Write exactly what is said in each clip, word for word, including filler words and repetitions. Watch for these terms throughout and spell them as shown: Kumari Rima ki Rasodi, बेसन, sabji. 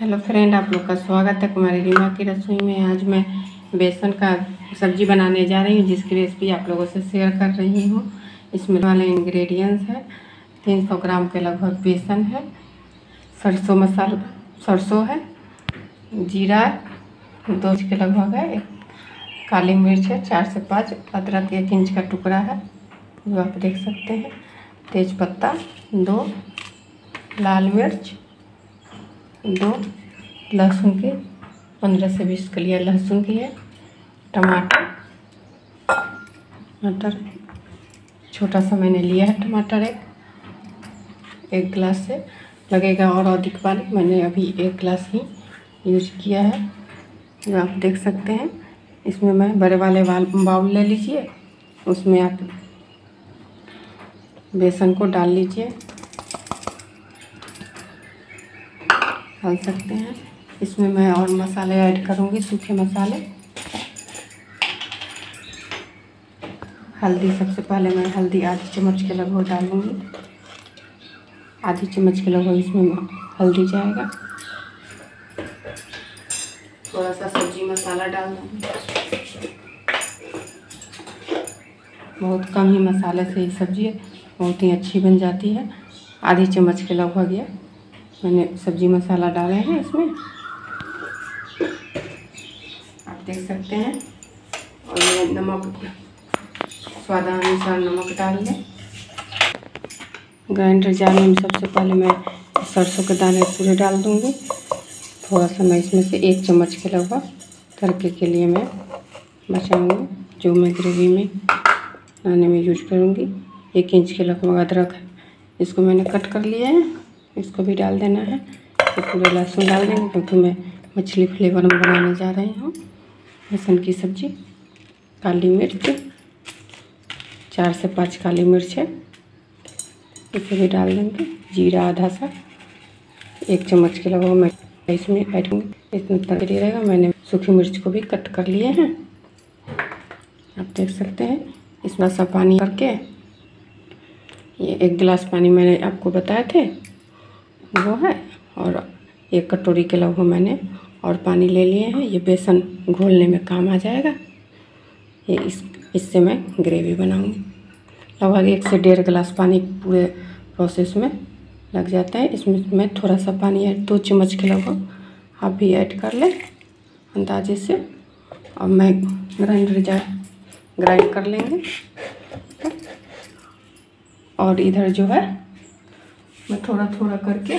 Hello friend, आप लोग का स्वागत है कुमारी रीमा की रसोई में। आज मैं बेसन का सब्जी बनाने जा रही हूँ, जिसकी रेसिपी आप लोगों से शेयर कर रही हूँ। इसमें वाले इंग्रेडिएंट्स हैं तीन सौ ग्राम के लगभग बेसन है, सरसों मसाला सरसों है, जीरा दो के लगभग है, एक काली मिर्च है, चार से पाँच अदरक एक इंच का टुकड़ा है जो आप देख सकते हैं, तेज पत्ता दो, लाल मिर्च दो, लहसुन की पंद्रह से बीस कलियाँ लहसुन की है, टमाटर टमाटर छोटा सा मैंने लिया है टमाटर एक एक गिलास से लगेगा और अधिक पानी, मैंने अभी एक गिलास ही यूज किया है जो आप देख सकते हैं। इसमें मैं बड़े वाले बाउल ले लीजिए, उसमें आप बेसन को डाल लीजिए, डाल सकते हैं। इसमें मैं और मसाले ऐड करूंगी, सूखे मसाले, हल्दी। सबसे पहले मैं हल्दी आधी चम्मच के लगभग डालूंगी, आधी चम्मच के लगभग इसमें हल्दी जाएगा। थोड़ा सा सब्जी मसाला डाल दूँगी, बहुत कम ही मसाले से ये सब्जी बहुत ही अच्छी बन जाती है। आधी चम्मच के लगभग ये मैंने सब्जी मसाला डाले हैं, इसमें आप देख सकते हैं। और ये नमक स्वादानुसार नमक डाल दें। ग्राइंडर जार में सबसे पहले मैं सरसों के दाने पूरे डाल दूंगी। थोड़ा सा मैं इसमें से एक चम्मच के लगभग तड़के के लिए मैं बचाऊंगी, जो मैं ग्रेवी में बनाने में यूज करूंगी। एक इंच के लगभग अदरक है, इसको मैंने कट कर लिए हैं, इसको भी डाल देना है। तो पूरा लहसुन डाल देंगे क्योंकि मैं मछली फ्लेवर में बनाने जा रही हूँ बेसन की सब्जी। काली मिर्च चार से पाँच काली मिर्च है, इसे भी डाल देंगे। जीरा आधा सा एक चम्मच के लगभग मैं इसमें ऐड करूँगी, इतना तड़का रहेगा। मैंने सूखी मिर्च को भी कट कर लिए हैं, आप देख सकते हैं। इसमें सा पानी करके, ये एक गिलास पानी मैंने आपको बताए थे वो है, और एक कटोरी के लगभग मैंने और पानी ले लिए हैं। ये बेसन घोलने में काम आ जाएगा, ये इस इससे मैं ग्रेवी बनाऊंगी। लगभग एक से डेढ़ गिलास पानी पूरे प्रोसेस में लग जाता है। इसमें मैं थोड़ा सा पानी ऐड दो चम्मच के लगभग आप भी ऐड कर लें अंदाजे से, और मैं ग्राइंडर जार ग्राइंड कर लेंगे। और इधर जो है मैं थोड़ा थोड़ा करके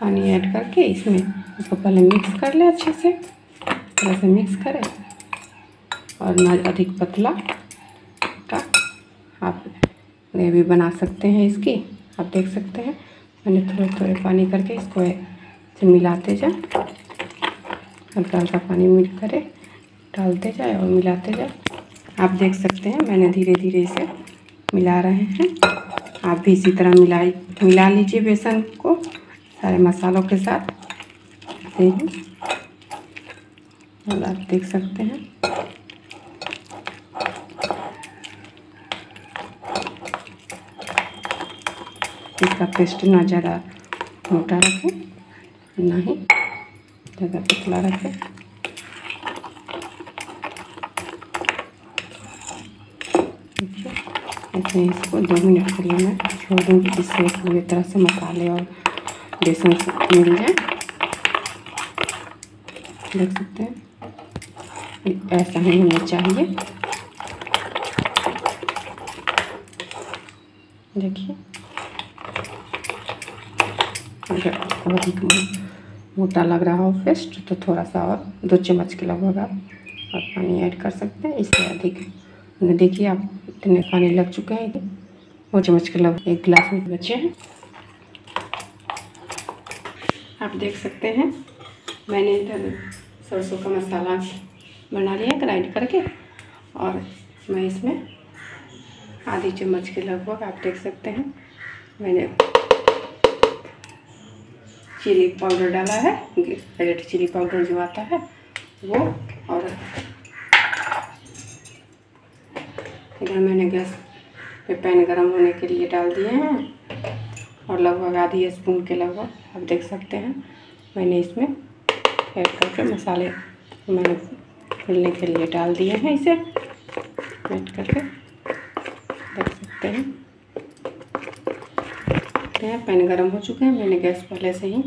पानी ऐड करके इसमें इसको पहले मिक्स कर लें अच्छे से, थोड़ा सा मिक्स करें और ना अधिक पतला का आप ग्रेवी बना सकते हैं इसकी। आप देख सकते हैं मैंने थोड़े थोड़े पानी करके इसको से मिलाते जाए, हल्का हल्का पानी मिक्स करें, डालते जाए और मिलाते जाए। आप देख सकते हैं मैंने धीरे धीरे इसे मिला रहे हैं, आप भी इसी तरह मिलाई मिला लीजिए बेसन को सारे मसालों के साथ। और आप देख सकते हैं इसका पेस्ट ना ज़्यादा मोटा रखें ना ही ज़्यादा पतला रखें। ऐसे इसको दो मिनट के लिए मैं छोड़ दूँगी, जिससे पूरी तरह से मसाले और बेसन मिल जाए। देख सकते हैं ऐसा ही होना चाहिए। देखिए अगर अधिक मोटा लग रहा हो पेस्ट तो थोड़ा सा और दो चम्मच के लगभग आप पानी ऐड कर सकते हैं, इससे अधिक। देखिए आप इतने पानी लग चुके हैं, वो चम्मच के लगभग एक गिलास में बचे हैं। आप देख सकते हैं मैंने इधर सरसों का मसाला बना लिया ग्राइंड करके, और मैं इसमें आधी चम्मच के लगभग आप देख सकते हैं मैंने चिली पाउडर डाला है, रेड चिली पाउडर जो आता है वो। और इधर मैंने गैस पे पैन गरम होने के लिए डाल दिए हैं और लगभग आधी स्पून के लगभग आप देख सकते हैं मैंने इसमें ऐड करके मसाले मैंने फूलने के लिए डाल दिए हैं। इसे ऐड करके देख सकते हैं पैन गरम हो चुका है। मैंने गैस पहले से ही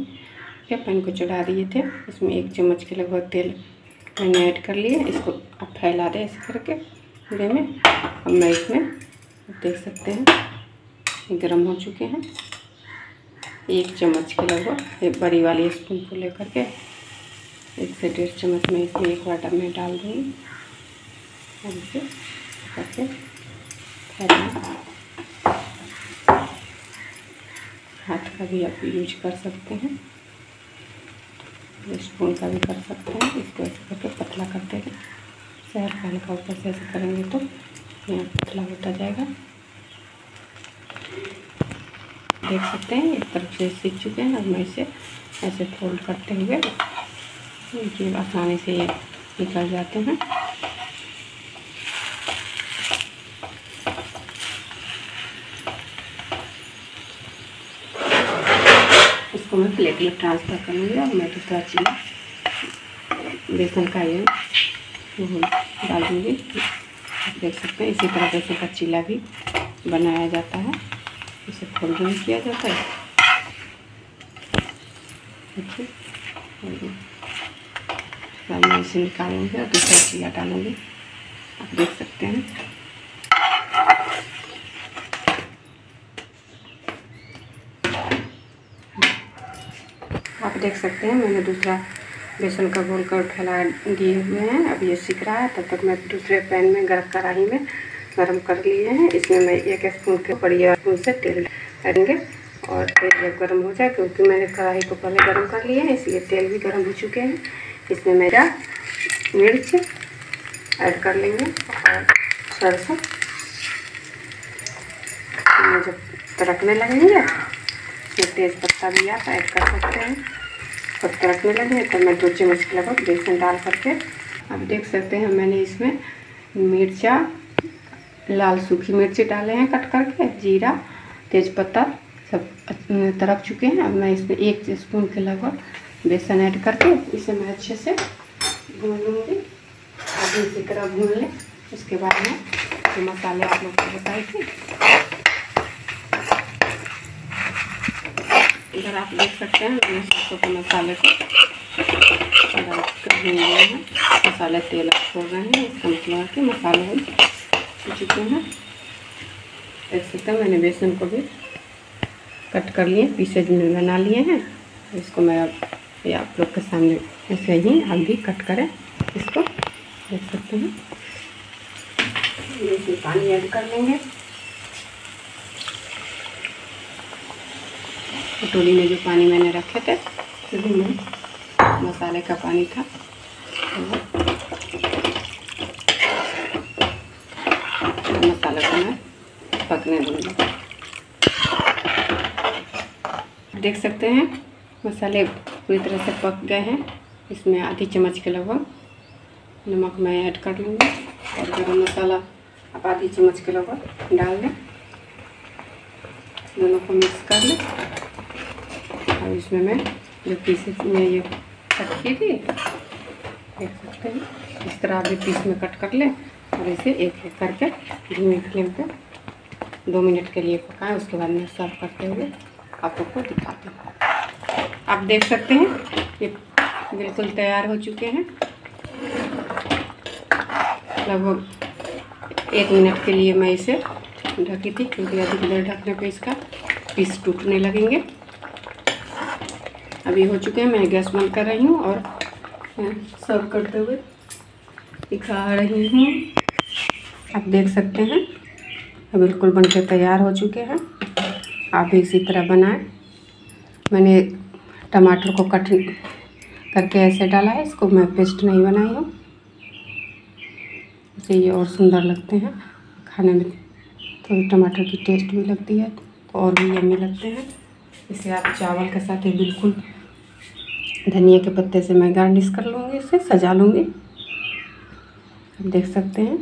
के पैन को चढ़ा दिए थे। इसमें एक चम्मच के लगभग तेल मैंने ऐड कर लिए। इसको आप फैला दें ऐसे करके पूरे में। अब मैं इसमें देख सकते हैं गरम हो चुके हैं। एक चम्मच के लगभग एक बड़ी वाली स्पून को लेकर के एक से डेढ़ चम्मच में इसमें एक बार मैं डाल दूँगी और इसे करके फैला। हाथ का भी आप यूज कर सकते हैं, स्पून का भी कर सकते हैं। इसको ऐसे करके पतला करते हैं, शहर का हल्का ऊपर से ऐसे करेंगे तो यहाँ पतला होता जाएगा। देख सकते हैं एक तरफ से सीख चुके हैं। अब मैं इसे ऐसे फोल्ड करते हुए ये आसानी से ये निकल जाते हैं। इसको मैं प्लेट में ट्रांसफ़र करूँगी। अब मैं दूसरा चीज़ बेसन का ये डाल दूँगी। देख सकते हैं इसी तरह बेसन का चीला भी बनाया जाता है। इसे फोल्ड नहीं किया जाता है। देखिए मैं इसे निकालूँगी और दूसरा चीला डालूँगी। आप देख सकते हैं आप देख सकते हैं मैंने दूसरा बेसन का घोल कर फैला दिए हुए हैं। अब ये सिक रहा है, तब तक मैं दूसरे पैन में गर्म कढ़ाई में गर्म कर लिए हैं। इसमें मैं एक स्पून के ऊपर या स्पून से तेल डालेंगे और तेल जब गर्म हो जाए, क्योंकि मैंने कढ़ाई को पहले गर्म कर लिए हैं इसलिए तेल भी गर्म हो चुके हैं। इसमें मेरा मिर्च ऐड कर लेंगे और सरसों जब तड़कने लगेंगे तेज पत्ता भी आप ऐड कर सकते हैं। सब तड़कने लगे तो मैं दो चम्मच के लगभग बेसन डाल करके आप देख सकते हैं मैंने इसमें मिर्चा लाल सूखी मिर्ची डाले हैं कट करके, जीरा तेज़पत्ता सब तड़क चुके हैं। अब मैं इसमें एक स्पून के लगभग बेसन ऐड करके इसे मैं अच्छे से भून लूँगी। अब इसी तरह भून लें। उसके बाद में तो मसाले आप लोग को बताई थी, इधर आप देख सकते हैं मैंने सरसों के मसाले को भून रहे हैं। मसाले तेल छोड़ रहे हैं, इसका मतलब कि मसाले हो चुके हैं। देख सकते हैं मैंने बेसन को भी कट कर लिए, पीसेज में बना लिए हैं। इसको मैं अब आप लोग के सामने ऐसे ही हम भी कट करें। इसको देख सकते हैं इसमें पानी ऐड कर लेंगे। कटोरी में जो पानी मैंने रखे थे सभी में मसाले का पानी था। मसाले को मैं पकने दूँगी। देख सकते हैं मसाले पूरी तरह से पक गए हैं। इसमें आधी चम्मच के लगभग नमक मैं ऐड कर लूँगी और गरम मसाला आप आधी चम्मच के लगभग डाल दें। दोनों को मिक्स कर लें। और इसमें मैं जो पीस में ये कट की थी देख सकते हैं इस तरह आप ये पीस में कट कर लें और इसे एक एक करके धीमी फ्लेम पे दो मिनट के लिए पकाएं। उसके बाद में सर्व करते हुए आप लोग को दिखाती हूँ। आप देख सकते हैं ये बिल्कुल तैयार हो चुके हैं। लगभग एक मिनट के लिए मैं इसे ढकी थी, क्योंकि अधिक देर ढकने पे इसका पीस टूटने लगेंगे। अभी हो चुके हैं। मैं गैस बंद कर रही हूँ और सर्व करते हुए दिखा रही हूँ। आप देख सकते हैं बिल्कुल बनकर तैयार हो चुके हैं। आप इसी तरह बनाएं। मैंने टमाटर को कट करके ऐसे डाला है, इसको मैं पेस्ट नहीं बनाई हूँ। इससे ये और सुंदर लगते हैं खाने में, तो टमाटर की टेस्ट भी लगती है तो और भी यम्मी लगते हैं। इसे आप चावल के साथ ही बिल्कुल धनिया के पत्ते से मैं गार्निश कर लूँगी, इसे सजा लूँगी। आप देख सकते हैं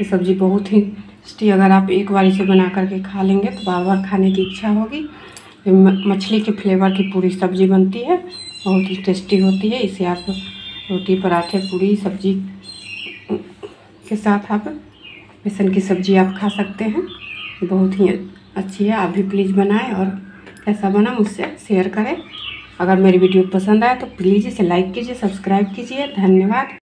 ये सब्ज़ी बहुत ही स्टी अगर आप एक बार इसे बना करके खा लेंगे तो बार बार खाने की इच्छा होगी। मछली के फ्लेवर की पूरी सब्ज़ी बनती है, बहुत ही टेस्टी होती है। इसे आप रोटी, पराठे, पूरी, सब्जी के साथ आप बेसन की सब्ज़ी आप खा सकते हैं। बहुत ही अच्छी है, आप भी प्लीज़ बनाएं और कैसा बना मुझसे शेयर करें। अगर मेरी वीडियो पसंद आए तो प्लीज़ इसे लाइक कीजिए, सब्सक्राइब कीजिए। धन्यवाद।